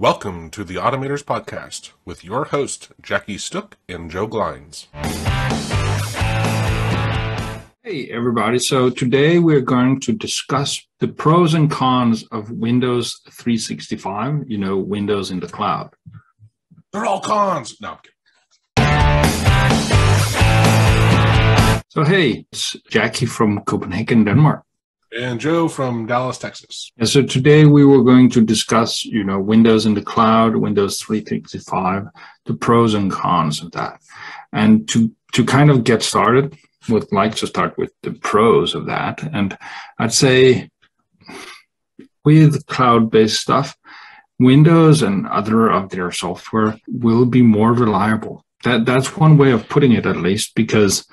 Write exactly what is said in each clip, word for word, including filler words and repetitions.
Welcome to the Automators Podcast with your hosts, Jackie Stook and Joe Glines. Hey, everybody. So today we're going to discuss the pros and cons of Windows three sixty-five, you know, Windows in the cloud. They're all cons. No, I'm kidding. So, hey, it's Jackie from Copenhagen, Denmark. And Joe from Dallas, Texas. And so today we were going to discuss, you know, Windows in the cloud, Windows three sixty-five, the pros and cons of that. And to, to kind of get started, would like to start with the pros of that. And I'd say with cloud-based stuff, Windows and other of their software will be more reliable. That, that's one way of putting it, at least, because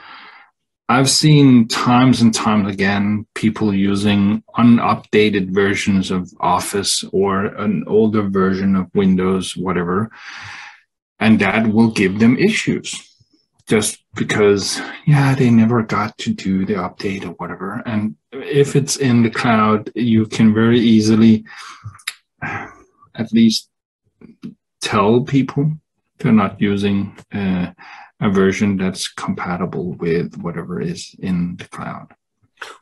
I've seen times and times again, people using unupdated versions of Office or an older version of Windows, whatever, and that will give them issues just because, yeah, they never got to do the update or whatever. And if it's in the cloud, you can very easily at least tell people they're not using uh, a version that's compatible with whatever is in the cloud.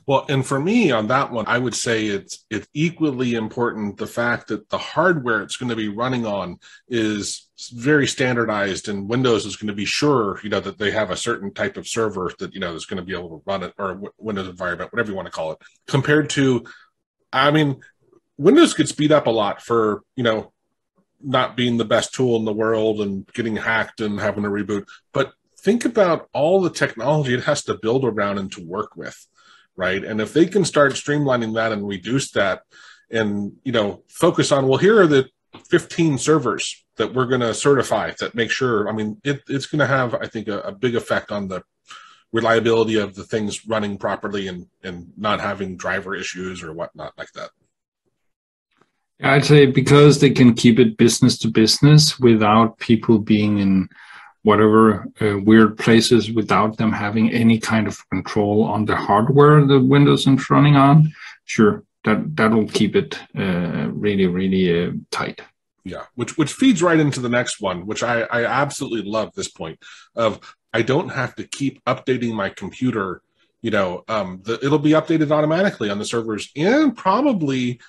Well, and for me on that one, I would say it's it's equally important the fact that the hardware it's going to be running on is very standardized, and Windows is going to be sure, you know, that they have a certain type of server that, you know, is going to be able to run it, or Windows environment, whatever you want to call it, compared to, I mean, Windows could speed up a lot for, you know, not being the best tool in the world and getting hacked and having to reboot. But think about all the technology it has to build around and to work with, right? And if they can start streamlining that and reduce that and, you know, focus on, well, here are the fifteen servers that we're going to certify that make sure, I mean, it, it's going to have, I think, a, a big effect on the reliability of the things running properly and, and not having driver issues or whatnot like that. I'd say because they can keep it business to business without people being in whatever uh, weird places, without them having any kind of control on the hardware that Windows is running on. Sure, that, that'll keep it uh, really, really uh, tight. Yeah, which which feeds right into the next one, which I, I absolutely love this point of, I don't have to keep updating my computer. You know, um, the, it'll be updated automatically on the servers and probably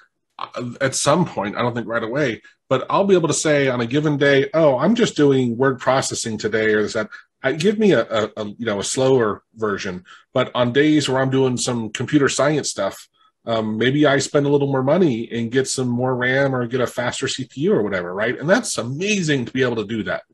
at some point, I don't think right away, but I'll be able to say on a given day, oh, I'm just doing word processing today or this, that. I, give me a, a, a, you know, a slower version. But on days where I'm doing some computer science stuff, um, maybe I spend a little more money and get some more RAM or get a faster C P U or whatever, right? And that's amazing to be able to do that.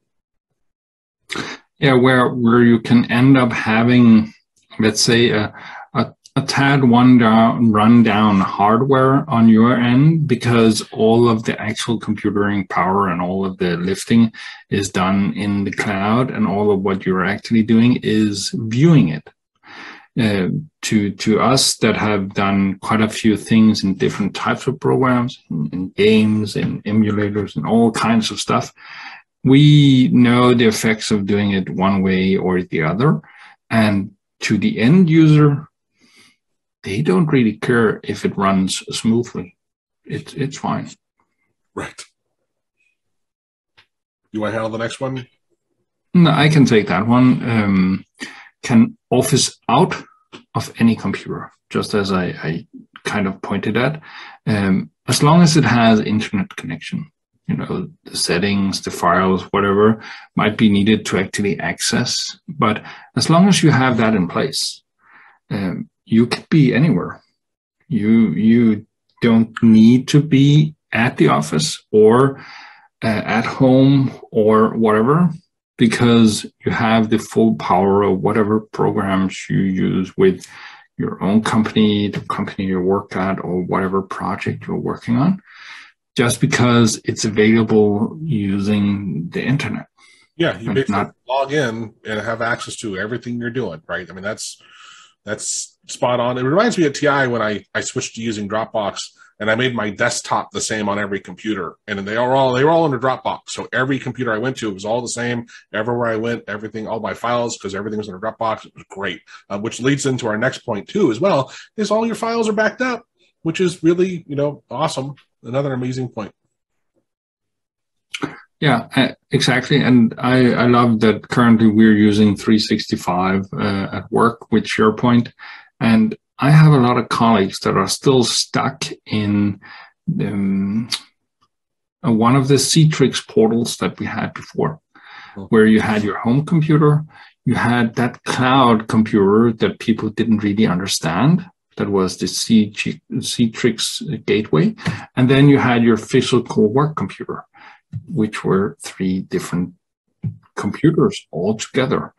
Yeah, where where you can end up having, let's say, a, a a tad one down, run down hardware on your end because all of the actual computing power and all of the lifting is done in the cloud, and all of what you're actually doing is viewing it. Uh, to to us that have done quite a few things in different types of programs, in, in games, in emulators, and all kinds of stuff, we know the effects of doing it one way or the other. And to the end user, they don't really care if it runs smoothly. It's it's fine. Right. You want to handle the next one? No, I can take that one. Um, can Office out of any computer, just as I, I kind of pointed at, um, as long as it has internet connection. You know, the settings, the files, whatever might be needed to actually access. But as long as you have that in place, um, you could be anywhere. You you don't need to be at the office or uh, at home or whatever, because you have the full power of whatever programs you use with your own company, the company you work at, or whatever project you're working on, just because it's available using the internet. Yeah, you basically not log in and have access to everything you're doing, right? I mean, that's that's... spot on. It reminds me of T I when I, I switched to using Dropbox, and I made my desktop the same on every computer, and they are all they were all under Dropbox. So every computer I went to, it was all the same. Everywhere I went, everything, all my files, because everything was under Dropbox. It was great, uh, which leads into our next point too, as well, is all your files are backed up, which is really, you know, awesome. Another amazing point. Yeah, exactly. And I, I love that currently we're using three sixty-five uh, at work with SharePoint. And I have a lot of colleagues that are still stuck in um, one of the Citrix portals that we had before, oh. where you had your home computer, you had that cloud computer that people didn't really understand. That was the Citrix gateway. And then you had your physical work computer, which were three different computers all together.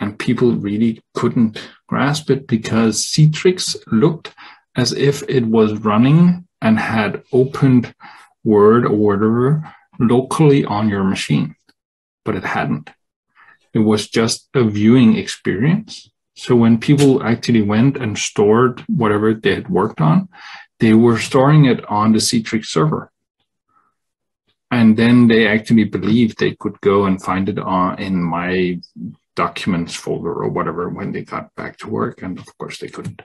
And people really couldn't grasp it because Citrix looked as if it was running and had opened Word or whatever locally on your machine, but it hadn't. It was just a viewing experience. So when people actually went and stored whatever they had worked on, they were storing it on the Citrix server. And then they actually believed they could go and find it on in my documents folder or whatever when they got back to work. And of course they couldn't.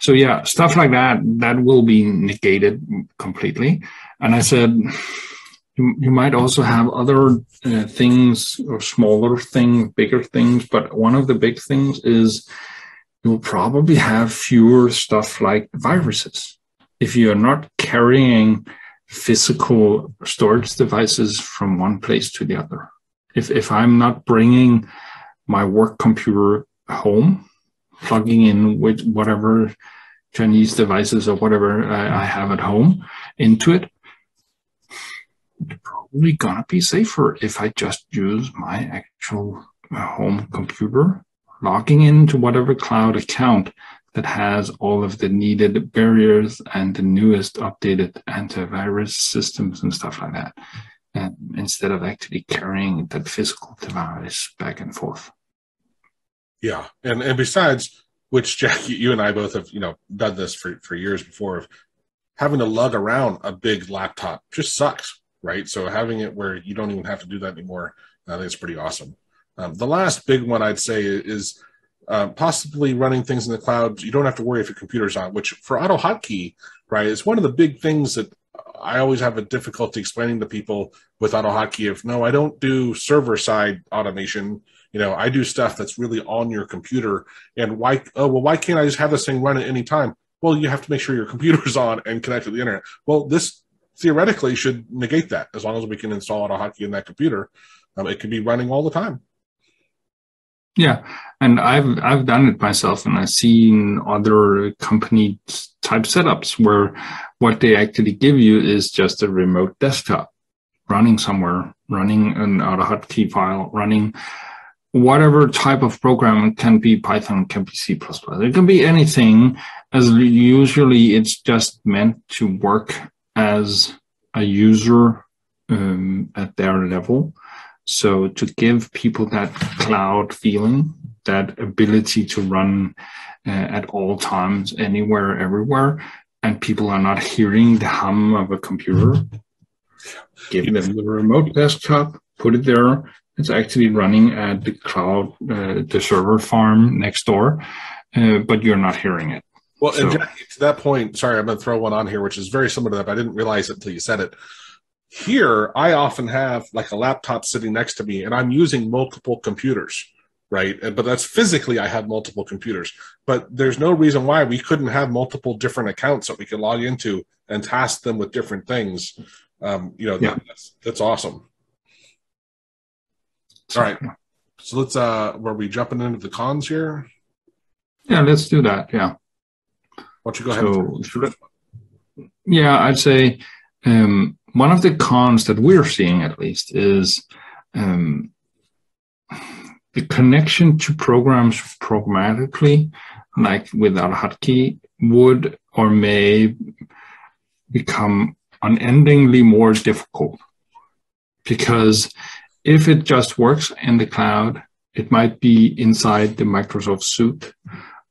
So yeah, stuff like that, that will be negated completely. And I said, you, you might also have other uh, things or smaller things, bigger things. But one of the big things is you'll probably have fewer stuff like viruses. If you're not carrying physical storage devices from one place to the other. If if I'm not bringing my work computer home, plugging in with whatever Chinese devices or whatever I, I have at home into it, it's probably gonna be safer if I just use my actual home computer, logging into whatever cloud account that has all of the needed barriers and the newest updated antivirus systems and stuff like that, and instead of actually carrying that physical device back and forth. Yeah, and and besides, which Jack, you and I both have you know done this for for years before. Of having to lug around a big laptop just sucks, right? So having it where you don't even have to do that anymore, I think it's pretty awesome. Um, the last big one I'd say is. Uh, possibly running things in the cloud, you don't have to worry if your computer's on, which for AutoHotKey, right, is one of the big things that I always have a difficulty explaining to people with AutoHotKey of, no, I don't do server-side automation. You know, I do stuff that's really on your computer. And why, oh, well, why can't I just have this thing run at any time? Well, you have to make sure your computer's on and connect to the internet. Well, this theoretically should negate that. As long as we can install AutoHotKey in that computer, um, it can be running all the time. Yeah, and I've I've done it myself, and I've seen other company type setups where what they actually give you is just a remote desktop running somewhere, running an AutoHotKey file, running whatever type of program. It can be Python, it can be C plus plus, it can be anything, as usually it's just meant to work as a user um, at their level. So to give people that cloud feeling, that ability to run uh, at all times, anywhere, everywhere, and people are not hearing the hum of a computer, give you them know. the remote desktop, put it there. It's actually running at the cloud, uh, the server farm next door, uh, but you're not hearing it. Well, so. And Jackie, to that point, sorry, I'm going to throw one on here, which is very similar to that, but I didn't realize it until you said it. Here, I often have like a laptop sitting next to me and I'm using multiple computers, right? But that's physically I have multiple computers, but there's no reason why we couldn't have multiple different accounts that we can log into and task them with different things. Um, you know, yeah. that's, that's awesome. All right. So let's, uh, were we jumping into the cons here? Yeah, let's do that. Yeah. Why don't you go ahead? So, and should I? Yeah, I'd say, um, one of the cons that we're seeing, at least, is um, the connection to programs programmatically, like with AutoHotKey, would or may become unendingly more difficult. Because if it just works in the cloud, it might be inside the Microsoft suite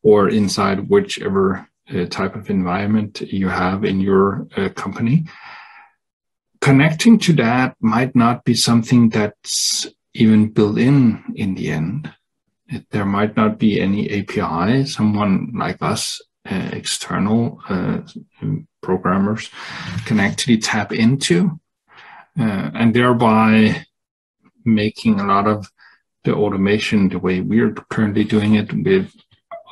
or inside whichever uh, type of environment you have in your uh, company. Connecting to that might not be something that's even built in in the end. It, there might not be any A P I. Someone like us, uh, external uh, programmers, can actually tap into uh, and thereby making a lot of the automation the way we're currently doing it with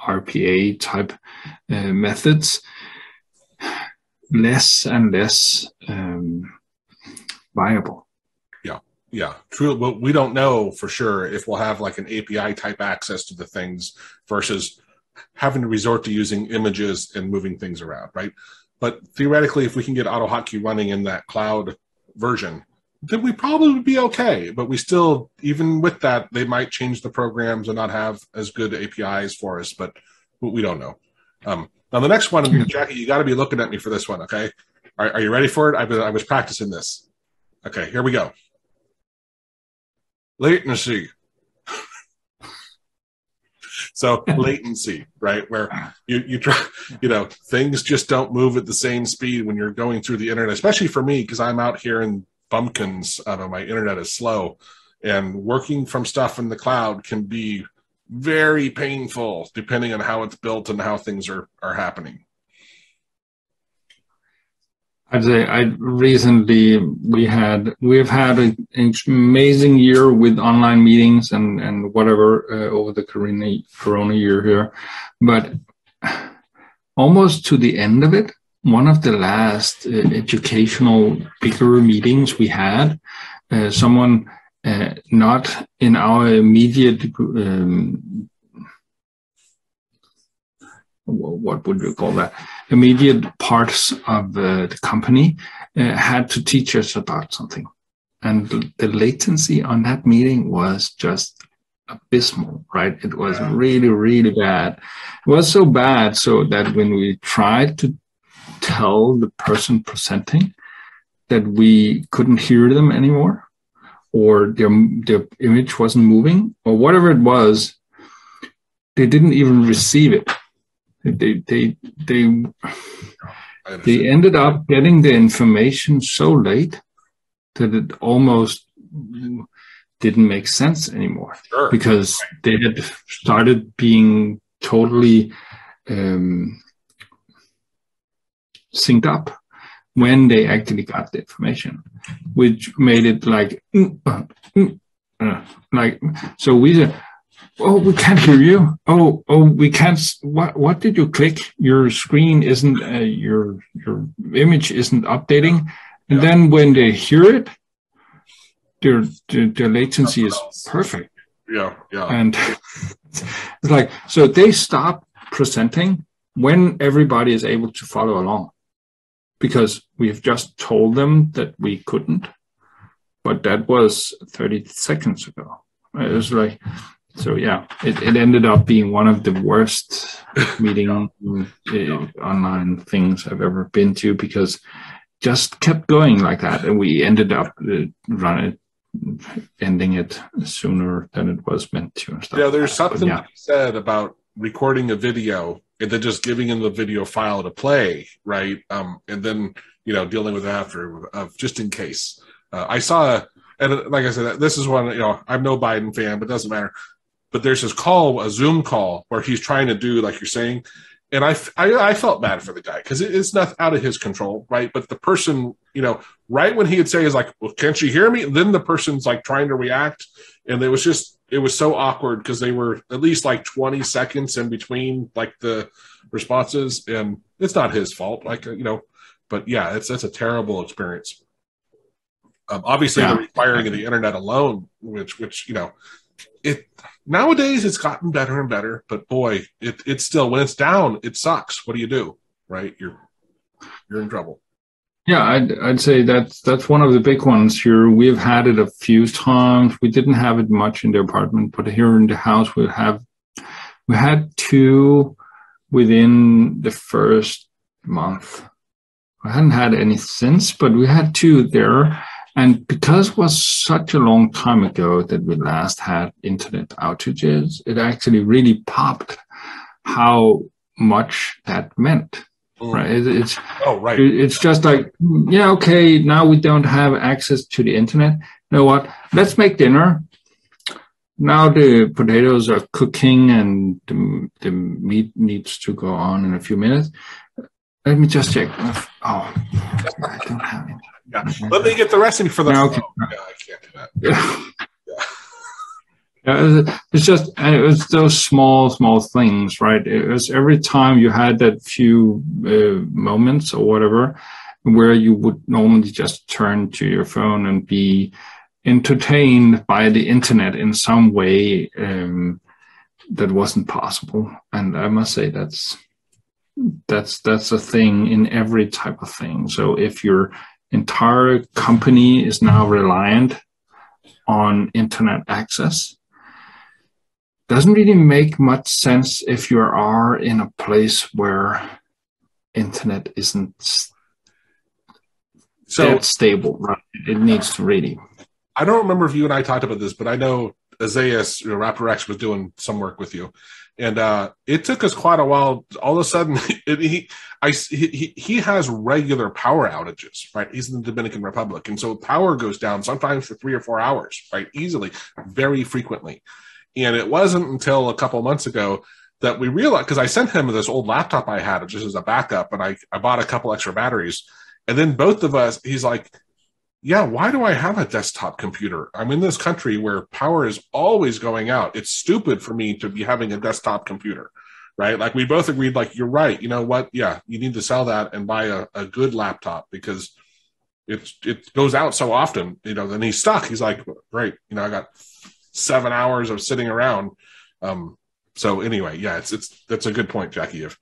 R P A type uh, methods less and less um, viable. Yeah, yeah, true. But we don't know for sure if we'll have like an A P I type access to the things versus having to resort to using images and moving things around, right? But theoretically, if we can get AutoHotKey running in that cloud version, then we probably would be okay. But we still, even with that, they might change the programs and not have as good A P Is for us, but we don't know. Um, now, the next one, Jackie, you got to be looking at me for this one, okay? Are, are you ready for it? I've been, I was practicing this. Okay, here we go. Latency. So latency, right? Where you, you try, you know, things just don't move at the same speed when you're going through the internet, especially for me, because I'm out here in bumpkins, I don't know, my internet is slow, and working from stuff in the cloud can be very painful depending on how it's built and how things are, are happening. I'd say I recently, we had, we've had an amazing year with online meetings and, and whatever uh, over the corona, corona year here. But almost to the end of it, one of the last uh, educational bigger meetings we had, uh, someone uh, not in our immediate, um, what would you call that? Immediate parts of uh, the company uh, had to teach us about something. And the latency on that meeting was just abysmal, right? It was really, really bad. It was so bad so that when we tried to tell the person presenting that we couldn't hear them anymore, or their, their image wasn't moving, or whatever it was, they didn't even receive it. They, they, they, they ended up getting the information so late that it almost didn't make sense anymore. Sure. Because they had started being totally um, synced up when they actually got the information, which made it like, mm, uh, mm, uh, like, so we uh, oh, we can't hear you. Oh, oh, we can't. What, what did you click? Your screen isn't, uh, your, your image isn't updating. And yeah. Then when they hear it, their, their, their latency is perfect. Yeah, yeah. And it's like, so they stop presenting when everybody is able to follow along, because we have just told them that we couldn't, but that was thirty seconds ago. It was like, so yeah, it, it ended up being one of the worst meeting on, uh, online things I've ever been to, because just kept going like that, and we ended up uh, running, ending it sooner than it was meant to. And stuff yeah, there's like something yeah. said about recording a video and then just giving them the video file to play, right? Um, and then you know dealing with it after, of just in case. Uh, I saw, a, and like I said, this is one. You know, I'm no Biden fan, but it doesn't matter. But there's this call, a Zoom call, where he's trying to do, like you're saying, and I, I, I felt bad for the guy because it, it's not out of his control, right? But the person, you know, right when he would say is like, well, can't you hear me? And then the person's like trying to react, and it was just, it was so awkward because they were at least like twenty seconds in between like the responses, and it's not his fault, like, you know, but yeah, it's, that's a terrible experience. Um, obviously, yeah. The requiring of the internet alone, which, which, you know, it nowadays it's gotten better and better, but boy, it it's still, when it's down, it sucks. What do you do, right? You're you're in trouble. Yeah, I'd I'd say that's that's one of the big ones here. We've had it a few times. We didn't have it much in the apartment, but here in the house we have we had two within the first month. I hadn't had any since, but we had two there. And because it was such a long time ago that we last had internet outages, it actually really popped how much that meant. Mm. Right? It, it's, oh, right. It, it's just like, yeah, okay, now we don't have access to the internet. You know what? Let's make dinner. Now the potatoes are cooking and the, the meat needs to go on in a few minutes. Let me just check. Oh, I don't have it. Yeah. Let me get the recipe for the. No, okay. No, I can't do that. You know, it's just, and it was those small, small things, right? It was every time you had that few uh, moments or whatever, where you would normally just turn to your phone and be entertained by the internet in some way um, that wasn't possible. And I must say that's that's that's a thing in every type of thing. So if your entire company is now reliant on internet access, doesn't really make much sense if you are in a place where internet isn't so that stable, right? It needs to really. I don't remember if you and I talked about this, but I know Isaias, you know, Raptor X, was doing some work with you, and uh, it took us quite a while. All of a sudden, it, he, I, he he has regular power outages, right? He's in the Dominican Republic, and so power goes down sometimes for three or four hours, right? Easily, very frequently. And it wasn't until a couple months ago that we realized, because I sent him this old laptop I had just as a backup, and I, I bought a couple extra batteries. And then both of us, he's like, yeah, why do I have a desktop computer? I'm in this country where power is always going out. It's stupid for me to be having a desktop computer, right? Like we both agreed, like, you're right. You know what? Yeah, you need to sell that and buy a, a good laptop because it, it goes out so often. You know, then he's stuck. He's like, great, you know, I got seven hours of sitting around. Um, so anyway, yeah, it's it's that's a good point, Jackie. If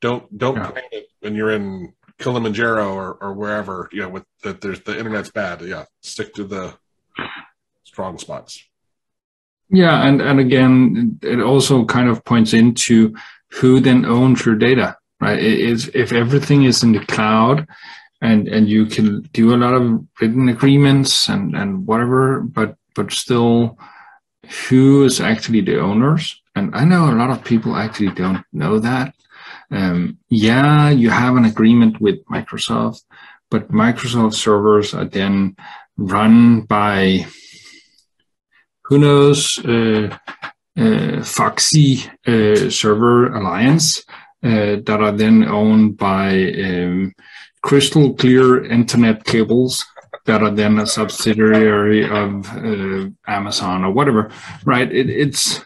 don't don't yeah. plan it when you're in Kilimanjaro or, or wherever, you know, with that there's the internet's bad. Yeah, stick to the strong spots. Yeah, and and again, it also kind of points into who then owns your data, right? It is if everything is in the cloud, and and you can do a lot of written agreements and and whatever, but but still, who is actually the owners? And I know a lot of people actually don't know that. Um, yeah, you have an agreement with Microsoft, but Microsoft servers are then run by, who knows, uh, uh, Foxy uh, Server Alliance uh, that are then owned by um, crystal clear internet cables that are then a subsidiary of uh, Amazon or whatever, right? It, it's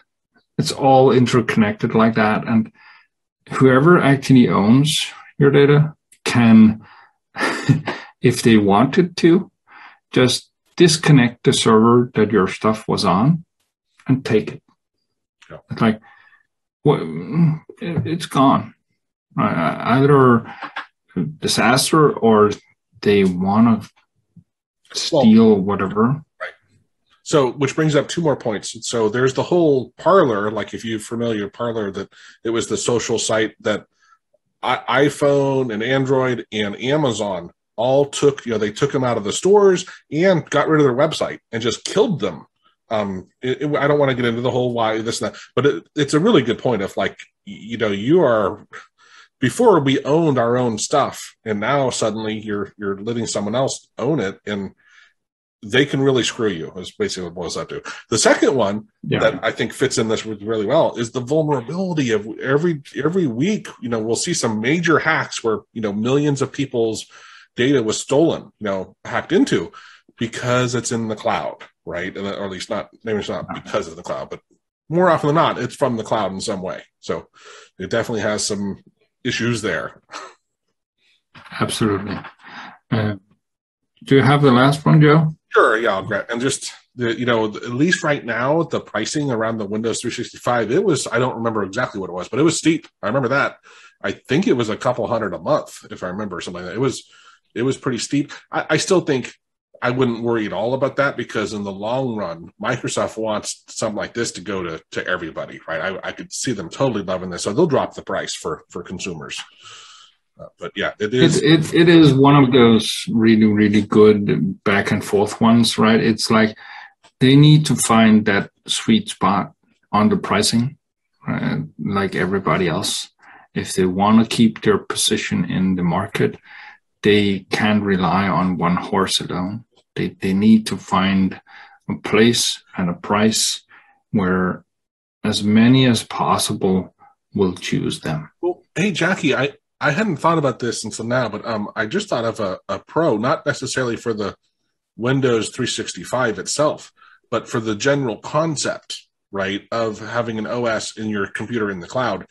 it's all interconnected like that, and whoever actually owns your data can, if they wanted to, just disconnect the server that your stuff was on and take it. Yeah. It's like, well, it's gone. Either disaster or they want to steal well, whatever. Right. So, which brings up two more points. So there's the whole Parler, like if you're familiar with Parler, that it was the social site that I iPhone and Android and Amazon all took, you know, they took them out of the stores and got rid of their website and just killed them. Um, it, it, I don't want to get into the whole why this and that, but it, it's a really good point of like, you know, you are, before we owned our own stuff and now suddenly you're, you're letting someone else own it and they can really screw you, is basically what it boils down to. The second one yeah. that I think fits in this really well is the vulnerability of every every week, you know, we'll see some major hacks where, you know, millions of people's data was stolen, you know, hacked into because it's in the cloud, right? And or at least not, maybe it's not because of the cloud, but more often than not, it's from the cloud in some way. So it definitely has some issues there. Absolutely. Uh, do you have the last one, Joe? Sure, yeah, I'll grab, and just, the, you know, at least right now, the pricing around the Windows three sixty-five, it was, I don't remember exactly what it was, but it was steep. I remember that. I think it was a couple hundred a month, if I remember something like that. It was, it was pretty steep. I, I still think I wouldn't worry at all about that because in the long run, Microsoft wants something like this to go to, to everybody, right? I, I could see them totally loving this. So they'll drop the price for, for consumers. Uh, but yeah, it is. It, it, it is one of those really, really good back and forth ones, right? It's like they need to find that sweet spot on the pricing, right? Like everybody else. If they want to keep their position in the market, they can't rely on one horse alone. They, they need to find a place and a price where as many as possible will choose them. Well, hey, Jackie, I... I hadn't thought about this until now, but um, I just thought of a, a pro, not necessarily for the Windows three sixty-five itself, but for the general concept right, of having an O S in your computer in the cloud.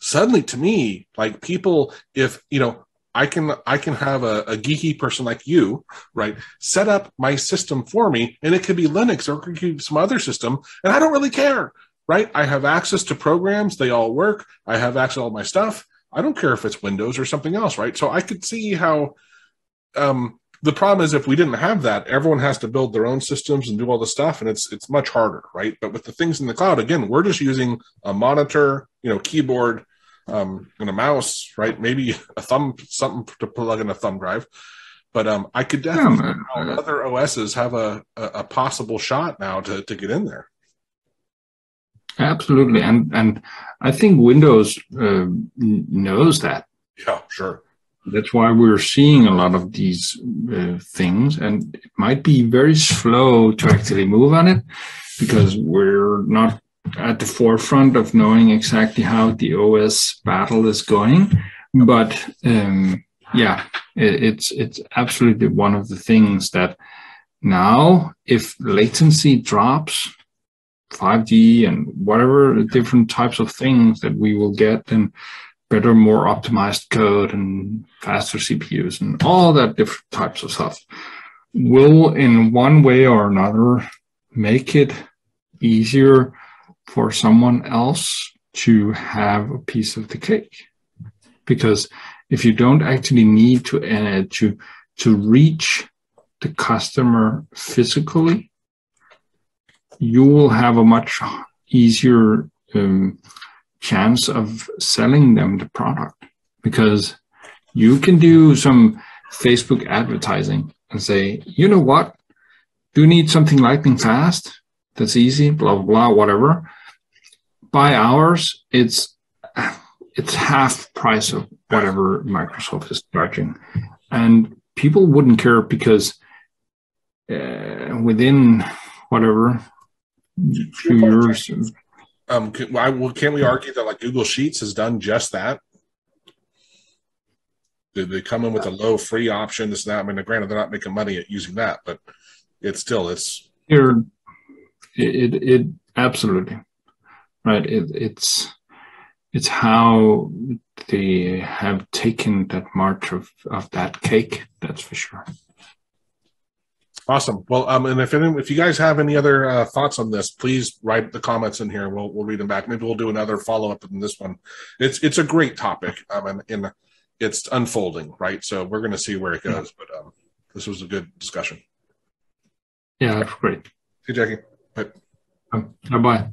Suddenly, to me, like people, if, you know, I can I can have a, a geeky person like you, right, set up my system for me, and it could be Linux or it could be some other system, and I don't really care, right? I have access to programs. They all work. I have access to all my stuff. I don't care if it's Windows or something else, right? So I could see how um, the problem is if we didn't have that, everyone has to build their own systems and do all the stuff, and it's it's much harder, right? But with the things in the cloud, again, we're just using a monitor, you know, keyboard, um, and a mouse, right? Maybe a thumb, something to plug in a thumb drive. But um, I could definitely yeah, see how other O Ss have a, a, a possible shot now to, to get in there. Absolutely. And, and I think Windows uh, knows that. Yeah, sure. That's why we're seeing a lot of these uh, things, and it might be very slow to actually move on it because we're not at the forefront of knowing exactly how the O S battle is going. But um, yeah, it, it's, it's absolutely one of the things that now if latency drops, five G and whatever different types of things that we will get, and better, more optimized code and faster C P Us and all that different types of stuff will in one way or another make it easier for someone else to have a piece of the cake. Because if you don't actually need to uh, to to reach the customer physically, you will have a much easier um, chance of selling them the product, because you can do some Facebook advertising and say, you know what, do you need something lightning fast? That's easy, blah, blah, blah, whatever. By ours, it's, it's half price of whatever Microsoft is charging. And people wouldn't care because uh, within whatever, Two years. Um, can, well, can we argue that like Google Sheets has done just that? They, they come in with a low free option. This and that. I mean, granted, they're not making money at using that, but it's still it's. It, it it absolutely right. It, it's it's how they have taken that march of of that cake. That's for sure. Awesome. Well, um, and if any, if you guys have any other uh, thoughts on this, please write the comments in here. We'll we'll read them back. Maybe we'll do another follow up on this one. It's it's a great topic, um, and, and it's unfolding, right? So we're going to see where it goes. But um, this was a good discussion. Yeah, that's great. See you, Jackie. Bye. Um, bye.